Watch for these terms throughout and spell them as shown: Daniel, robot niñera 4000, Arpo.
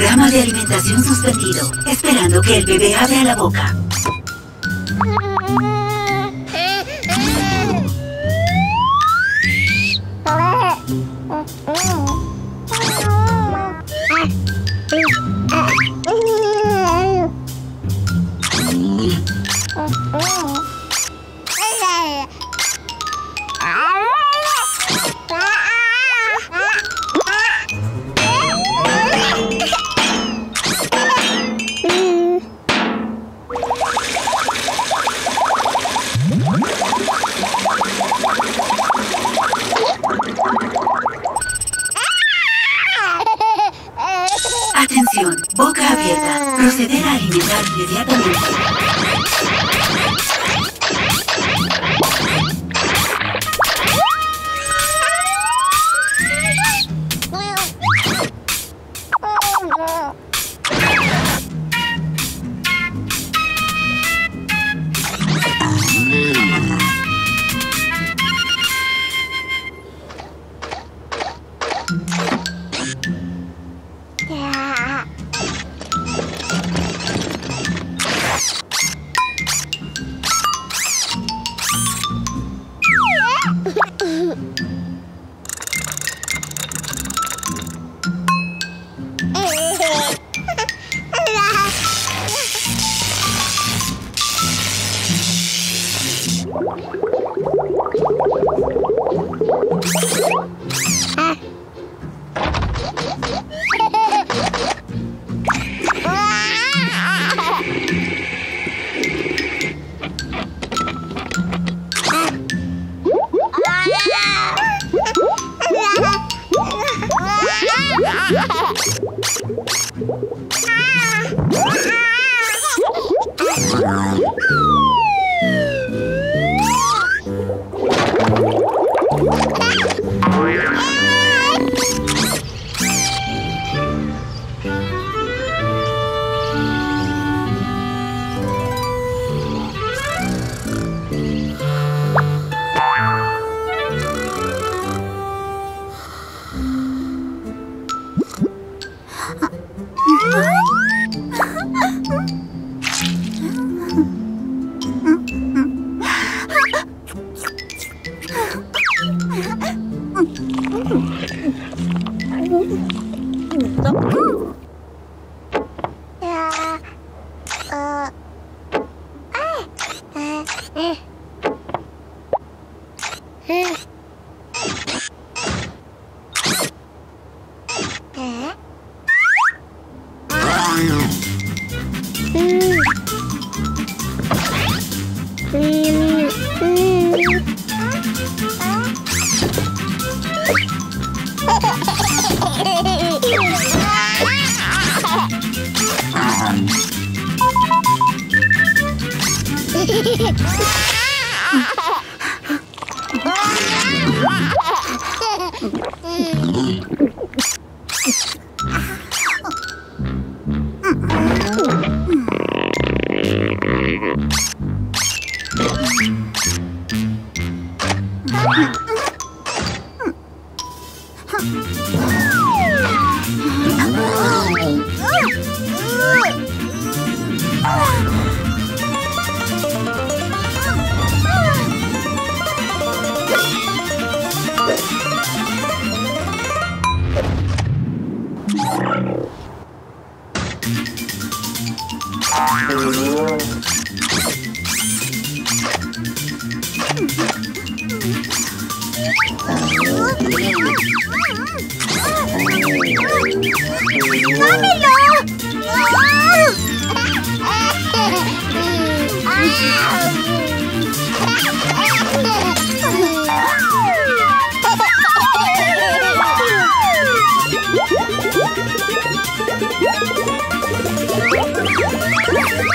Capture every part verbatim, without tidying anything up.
Programa de alimentación suspendido, esperando que el bebé abra la boca. Boca abierta. Proceder a alimentar inmediatamente.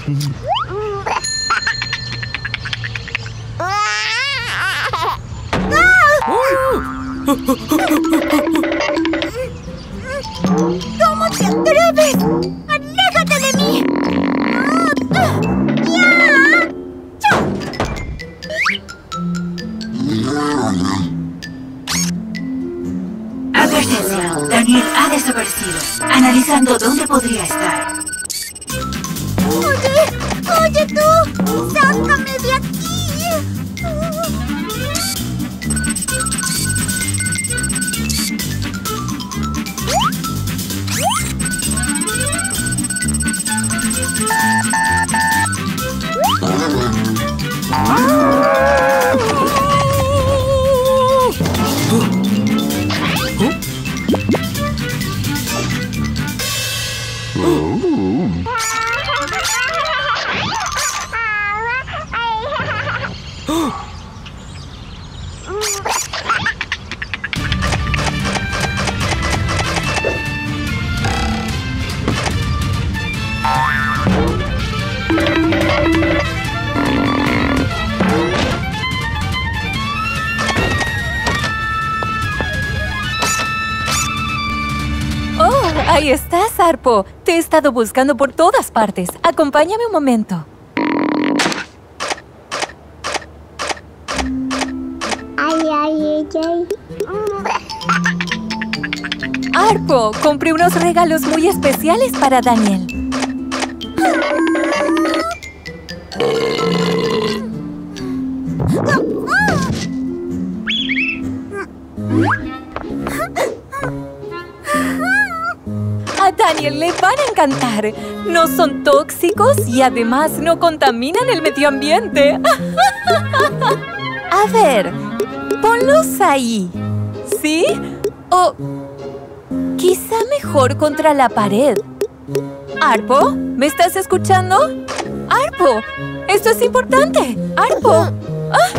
¿Cómo te atreves? ¡Aléjate de mí! ¡Ya! Advertencia. Daniel ha desaparecido. Analizando dónde podría estar. ¡Oye! ¡Oye tú! ¡Sácame de aquí! ¡Ahí estás, Arpo! Te he estado buscando por todas partes. Acompáñame un momento. Ay, ay, ay, ay. Arpo, compré unos regalos muy especiales para Daniel. Daniel, les van a encantar. No son tóxicos y además no contaminan el medio ambiente. A ver, ponlos ahí. ¿Sí? O quizá mejor contra la pared. Arpo, ¿me estás escuchando? Arpo, esto es importante. Arpo. ¡Ah!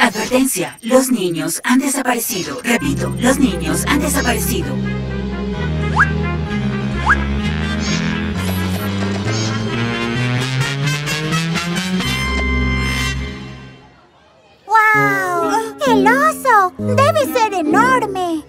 Advertencia, los niños han desaparecido. Repito, los niños han desaparecido. ¡Wow! ¡El oso! ¡Debe ser enorme!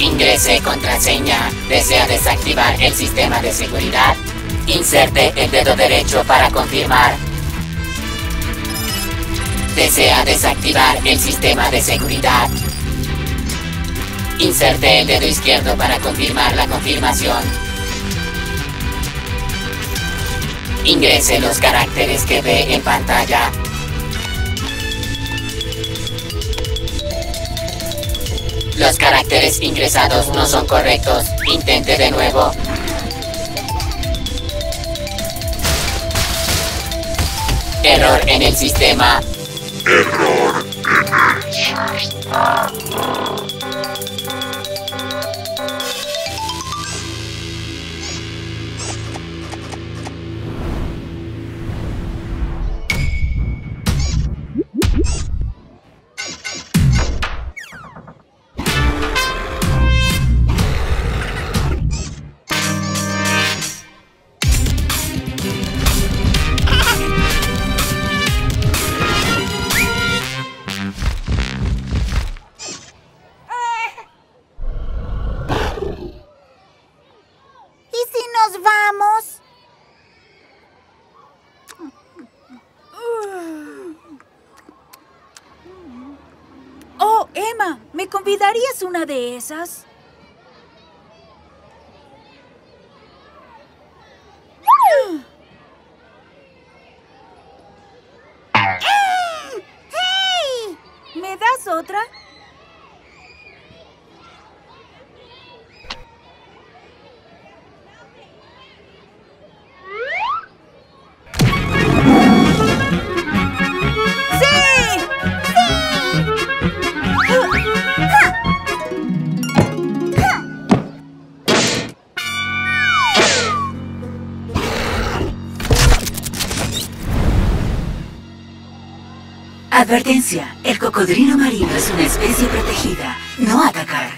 Ingrese contraseña. Desea desactivar el sistema de seguridad. Inserte el dedo derecho para confirmar. Desea desactivar el sistema de seguridad. Inserte el dedo izquierdo para confirmar la confirmación. Ingrese los caracteres que ve en pantalla. Los caracteres ingresados no son correctos. Intente de nuevo. Error en el sistema. Error en el sistema. ¿Darías una de esas? ¡Hey! ¿Me das otra? Advertencia, el cocodrilo marino es una especie protegida, no atacar.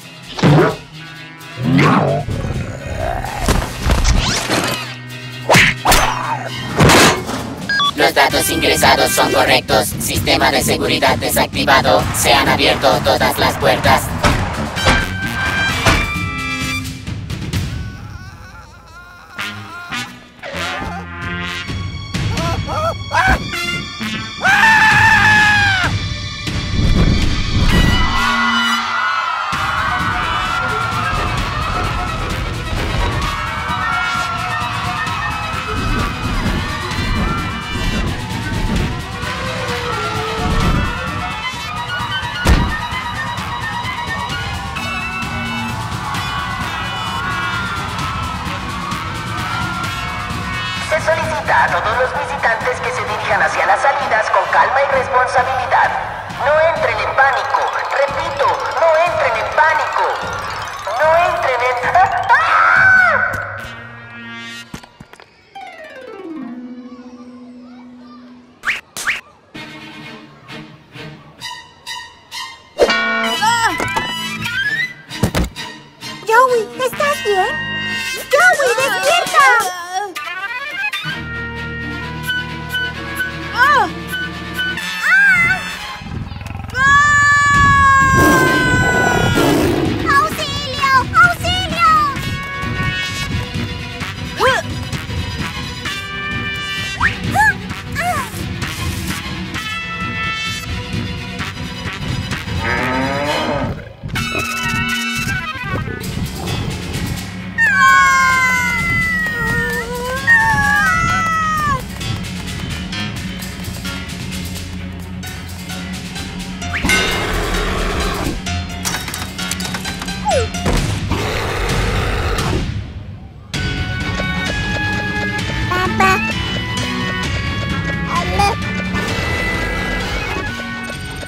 Los datos ingresados son correctos, sistema de seguridad desactivado, se han abierto todas las puertas.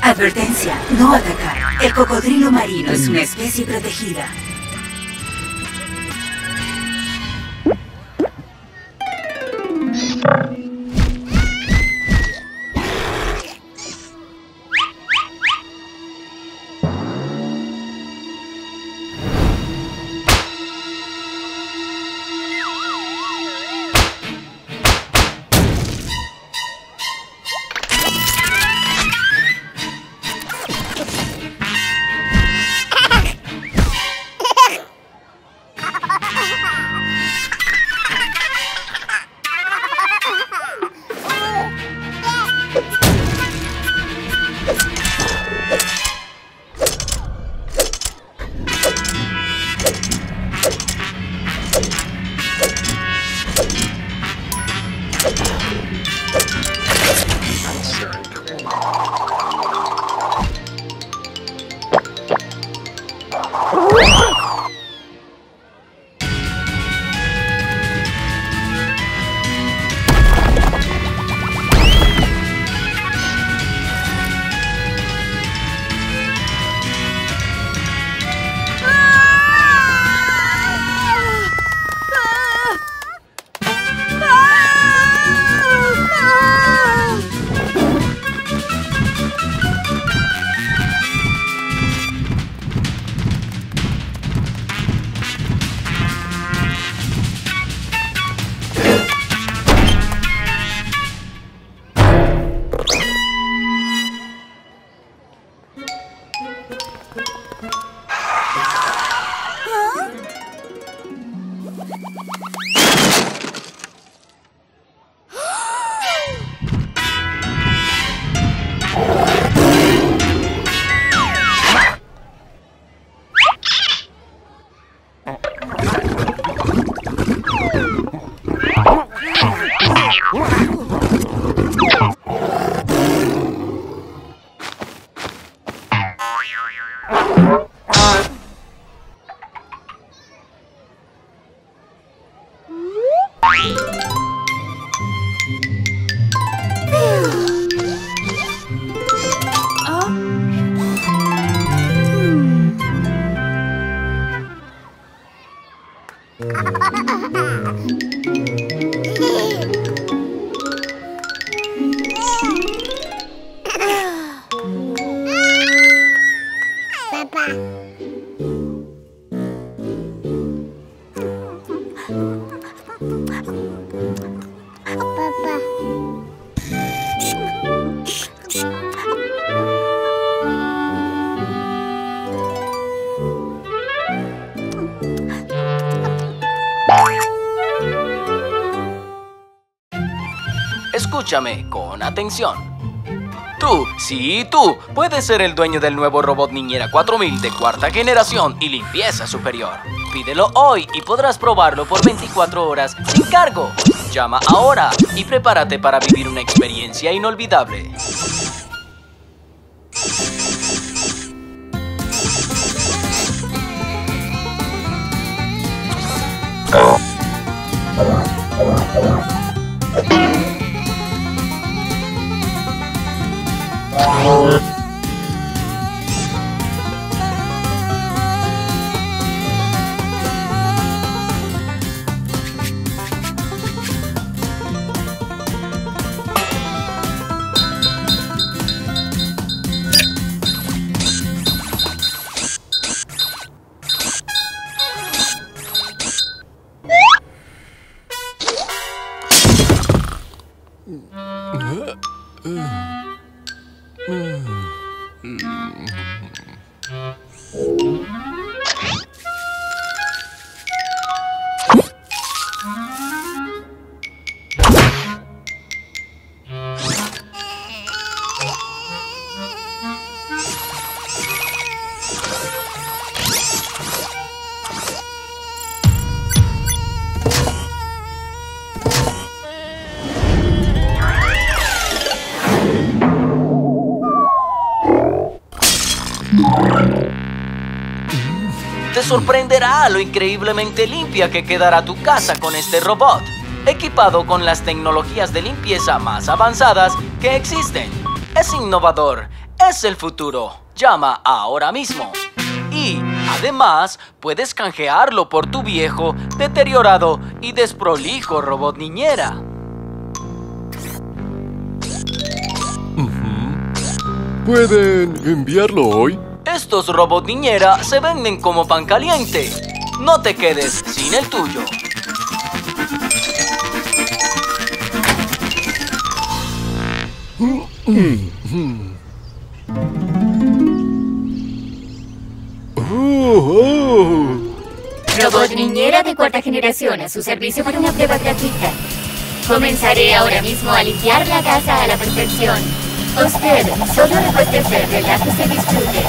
Advertencia, no atacar. El cocodrilo marino es una especie protegida. Escúchame con atención. Tú, sí tú, puedes ser el dueño del nuevo robot niñera cuatro mil de cuarta generación y limpieza superior. Pídelo hoy y podrás probarlo por veinticuatro horas sin cargo. Llama ahora y prepárate para vivir una experiencia inolvidable. Sorprenderá lo increíblemente limpia que quedará tu casa con este robot, equipado con las tecnologías de limpieza más avanzadas que existen. Es innovador, es el futuro. Llama ahora mismo. Y, además, puedes canjearlo por tu viejo, deteriorado y desprolijo robot niñera. ¿Pueden enviarlo hoy? Estos robots niñera se venden como pan caliente. No te quedes sin el tuyo. Robot niñera de cuarta generación a su servicio para una prueba gratuita. Comenzaré ahora mismo a limpiar la casa a la perfección. Usted solo le puede hacer de la que se disfrute.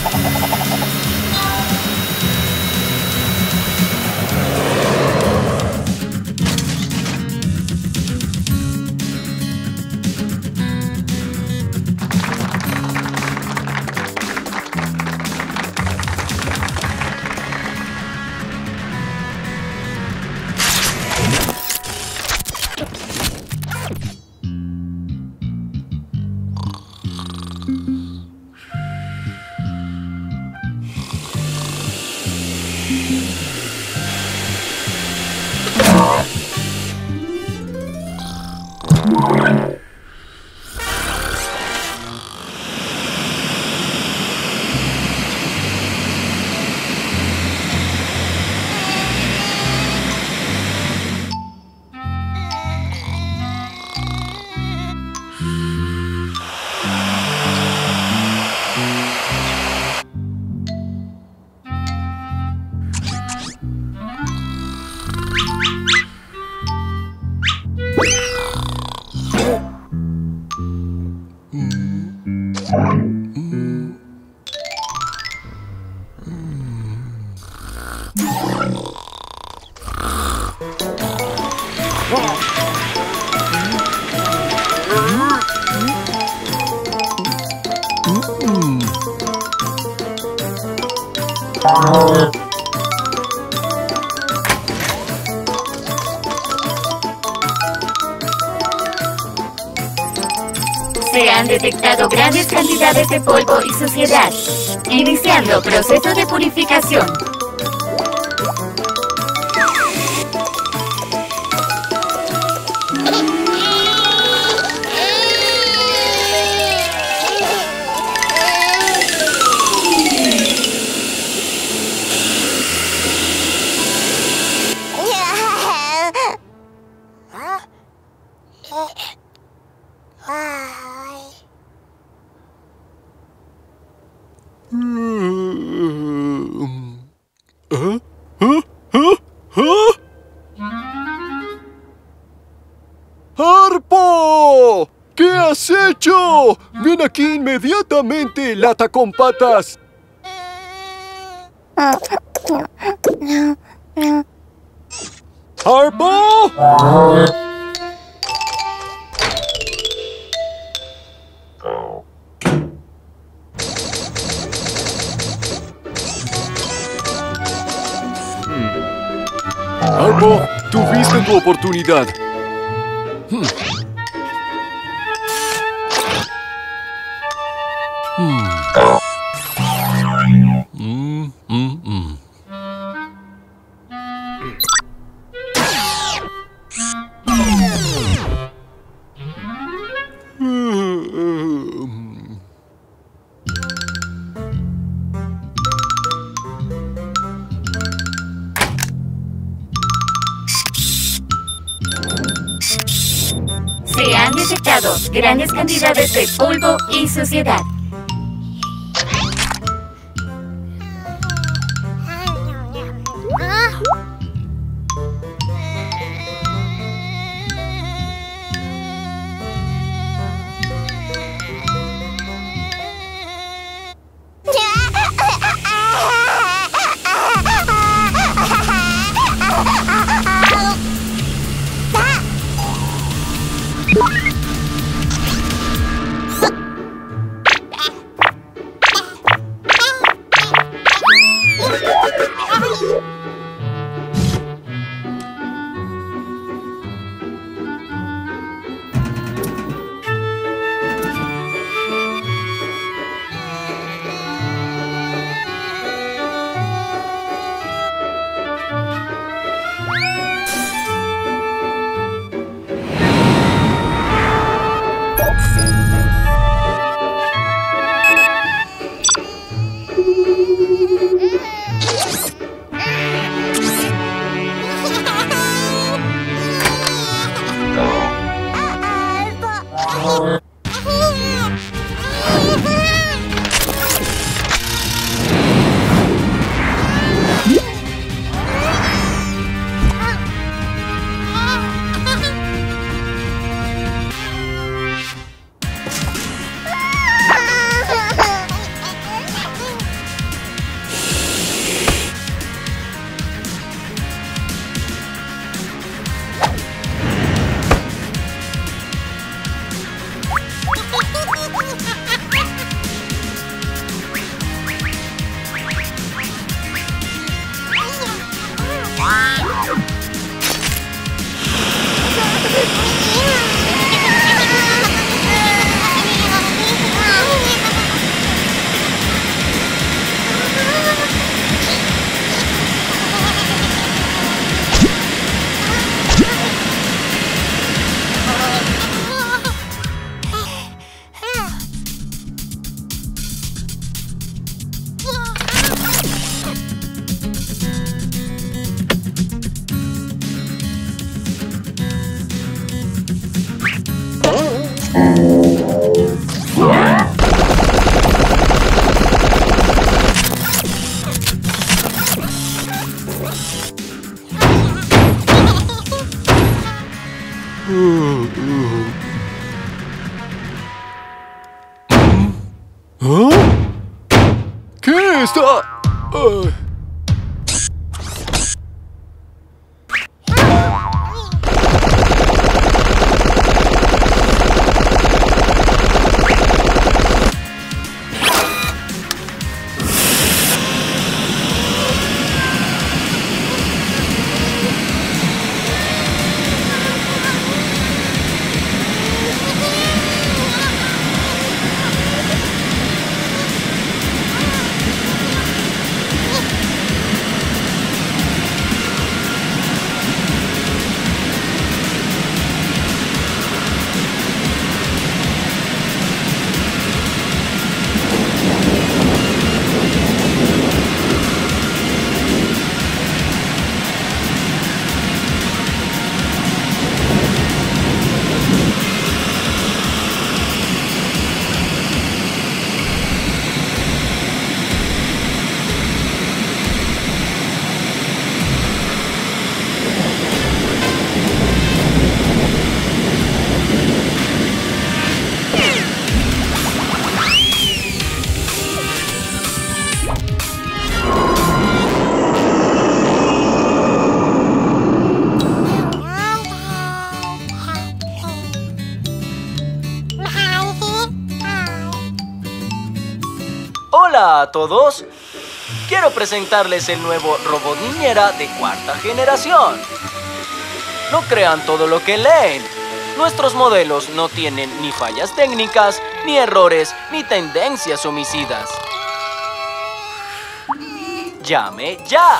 Se han detectado grandes cantidades de polvo y suciedad, iniciando proceso de purificación. ¡Arpo! ¿Qué has hecho? ¡Ven aquí inmediatamente, lata con patas! ¡Arpo! ¡Arpo! ¡Tuviste tu oportunidad! Mm, mm, mm. Se han detectado grandes cantidades de polvo y suciedad. Hola a todos. Quiero presentarles el nuevo robot niñera de cuarta generación. No crean todo lo que leen. Nuestros modelos no tienen ni fallas técnicas, ni errores, ni tendencias homicidas. ¡Llame ya!